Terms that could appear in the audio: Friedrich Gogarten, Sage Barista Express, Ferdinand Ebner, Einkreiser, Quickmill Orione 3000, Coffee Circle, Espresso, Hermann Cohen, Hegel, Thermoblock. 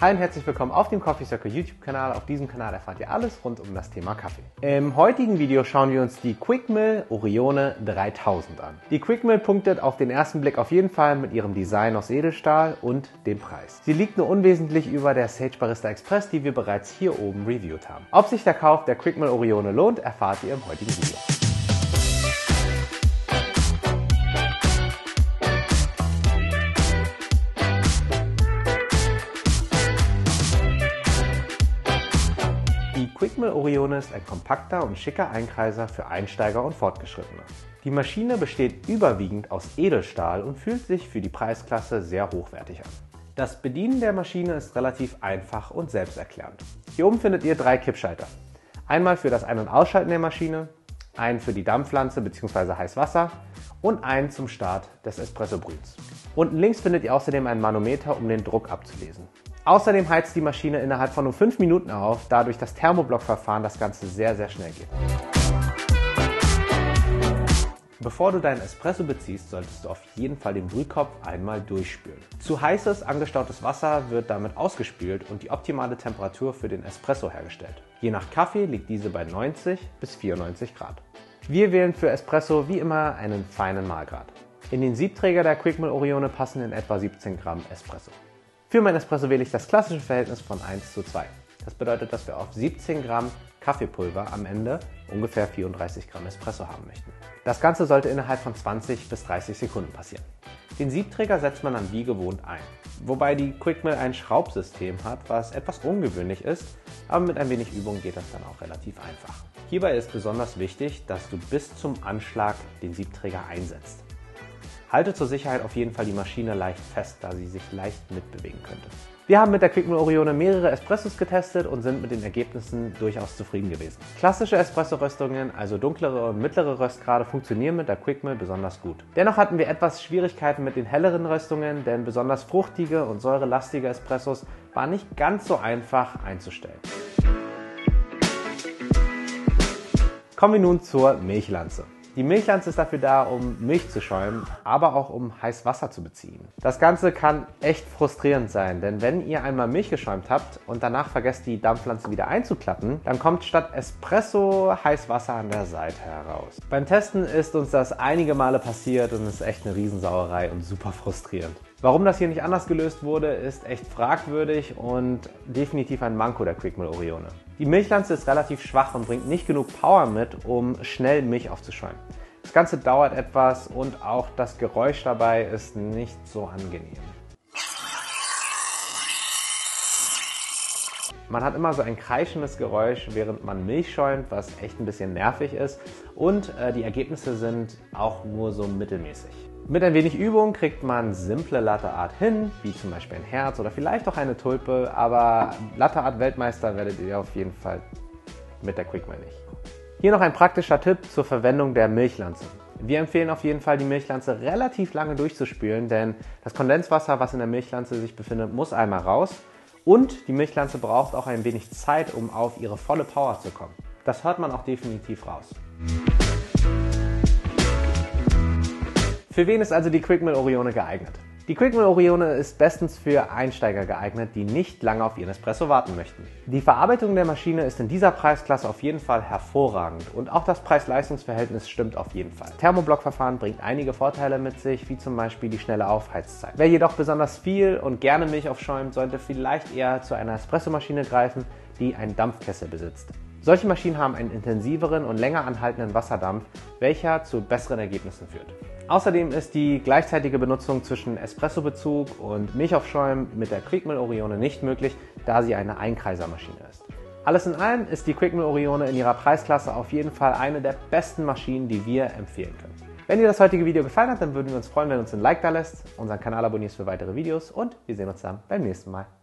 Hi und herzlich willkommen auf dem Coffee Circle YouTube-Kanal. Auf diesem Kanal erfahrt ihr alles rund um das Thema Kaffee. Im heutigen Video schauen wir uns die Quickmill Orione 3000 an. Die Quickmill punktet auf den ersten Blick auf jeden Fall mit ihrem Design aus Edelstahl und dem Preis. Sie liegt nur unwesentlich über der Sage Barista Express, die wir bereits hier oben reviewt haben. Ob sich der Kauf der Quickmill Orione lohnt, erfahrt ihr im heutigen Video. Quickmill Orione ist ein kompakter und schicker Einkreiser für Einsteiger und Fortgeschrittene. Die Maschine besteht überwiegend aus Edelstahl und fühlt sich für die Preisklasse sehr hochwertig an. Das Bedienen der Maschine ist relativ einfach und selbsterklärend. Hier oben findet ihr drei Kippschalter. Einmal für das Ein- und Ausschalten der Maschine, einen für die Dampfpflanze bzw. Heißwasser und einen zum Start des Espresso-Brühens. Unten links findet ihr außerdem einen Manometer, um den Druck abzulesen. Außerdem heizt die Maschine innerhalb von nur 5 Minuten auf, da durch das Thermoblock-Verfahren das Ganze sehr, sehr schnell geht. Bevor du deinen Espresso beziehst, solltest du auf jeden Fall den Brühkopf einmal durchspülen. Zu heißes, angestautes Wasser wird damit ausgespült und die optimale Temperatur für den Espresso hergestellt. Je nach Kaffee liegt diese bei 90 bis 94 Grad. Wir wählen für Espresso wie immer einen feinen Mahlgrad. In den Siebträger der Quickmill Orione passen in etwa 17 Gramm Espresso. Für mein Espresso wähle ich das klassische Verhältnis von 1:2. Das bedeutet, dass wir auf 17 Gramm Kaffeepulver am Ende ungefähr 34 Gramm Espresso haben möchten. Das Ganze sollte innerhalb von 20 bis 30 Sekunden passieren. Den Siebträger setzt man dann wie gewohnt ein, wobei die Quickmill ein Schraubsystem hat, was etwas ungewöhnlich ist, aber mit ein wenig Übung geht das dann auch relativ einfach. Hierbei ist besonders wichtig, dass du bis zum Anschlag den Siebträger einsetzt. Halte zur Sicherheit auf jeden Fall die Maschine leicht fest, da sie sich leicht mitbewegen könnte. Wir haben mit der Quickmill Orione mehrere Espressos getestet und sind mit den Ergebnissen durchaus zufrieden gewesen. Klassische Espresso-Röstungen, also dunklere und mittlere Röstgrade, funktionieren mit der Quickmill besonders gut. Dennoch hatten wir etwas Schwierigkeiten mit den helleren Röstungen, denn besonders fruchtige und säurelastige Espressos waren nicht ganz so einfach einzustellen. Kommen wir nun zur Milchlanze. Die Milchlanze ist dafür da, um Milch zu schäumen, aber auch um heißes Wasser zu beziehen. Das Ganze kann echt frustrierend sein, denn wenn ihr einmal Milch geschäumt habt und danach vergesst, die Dampfpflanze wieder einzuklappen, dann kommt statt Espresso heißes Wasser an der Seite heraus. Beim Testen ist uns das einige Male passiert und ist echt eine Riesensauerei und super frustrierend. Warum das hier nicht anders gelöst wurde, ist echt fragwürdig und definitiv ein Manko der Quickmill Orione. Die Milchlanze ist relativ schwach und bringt nicht genug Power mit, um schnell Milch aufzuschäumen. Das Ganze dauert etwas und auch das Geräusch dabei ist nicht so angenehm. Man hat immer so ein kreischendes Geräusch, während man Milch schäumt, was echt ein bisschen nervig ist. Und die Ergebnisse sind auch nur so mittelmäßig. Mit ein wenig Übung kriegt man simple Latte Art hin, wie zum Beispiel ein Herz oder vielleicht auch eine Tulpe, aber Latte Art Weltmeister werdet ihr auf jeden Fall mit der Quickmill nicht. Hier noch ein praktischer Tipp zur Verwendung der Milchlanze. Wir empfehlen auf jeden Fall, die Milchlanze relativ lange durchzuspülen, denn das Kondenswasser, was in der Milchlanze sich befindet, muss einmal raus. Und die Milchlanze braucht auch ein wenig Zeit, um auf ihre volle Power zu kommen. Das hört man auch definitiv raus. Für wen ist also die Quickmill Orione geeignet? Die Quickmill Orione ist bestens für Einsteiger geeignet, die nicht lange auf ihren Espresso warten möchten. Die Verarbeitung der Maschine ist in dieser Preisklasse auf jeden Fall hervorragend und auch das Preis-Leistungs-Verhältnis stimmt auf jeden Fall. Das Thermoblock-Verfahren bringt einige Vorteile mit sich, wie zum Beispiel die schnelle Aufheizzeit. Wer jedoch besonders viel und gerne Milch aufschäumt, sollte vielleicht eher zu einer Espressomaschine greifen, die einen Dampfkessel besitzt. Solche Maschinen haben einen intensiveren und länger anhaltenden Wasserdampf, welcher zu besseren Ergebnissen führt. Außerdem ist die gleichzeitige Benutzung zwischen Espressobezug und Milchaufschäumen mit der Quickmill Orione nicht möglich, da sie eine Einkreisermaschine ist. Alles in allem ist die Quickmill Orione in ihrer Preisklasse auf jeden Fall eine der besten Maschinen, die wir empfehlen können. Wenn dir das heutige Video gefallen hat, dann würden wir uns freuen, wenn du uns ein Like da lässt, unseren Kanal abonnierst für weitere Videos und wir sehen uns dann beim nächsten Mal.